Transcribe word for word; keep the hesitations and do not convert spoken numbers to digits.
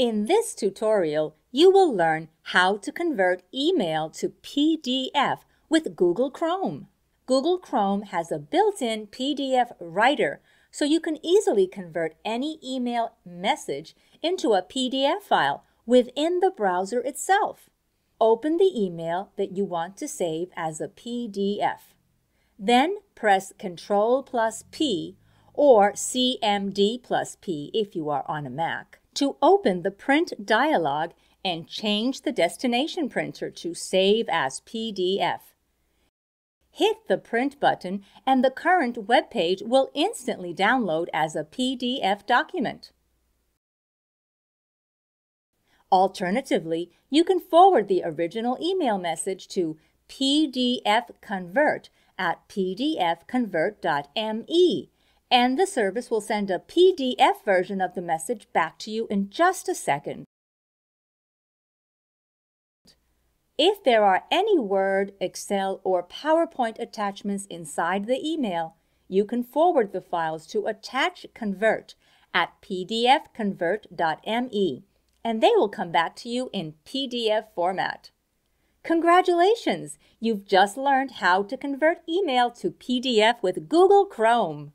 In this tutorial, you will learn how to convert email to P D F with Google Chrome. Google Chrome has a built-in P D F writer, so you can easily convert any email message into a P D F file within the browser itself. Open the email that you want to save as a P D F. Then press Control plus P or Command plus P if you are on a Mac to open the print dialog and change the destination printer to Save as P D F. Hit the print button and the current web page will instantly download as a P D F document. Alternatively, you can forward the original email message to P D F convert at P D F convert dot M E, and the service will send a P D F version of the message back to you in just a second. If there are any Word, Excel, or PowerPoint attachments inside the email, you can forward the files to attach convert at P D F convert dot M E, and they will come back to you in P D F format. Congratulations! You've just learned how to convert email to P D F with Google Chrome.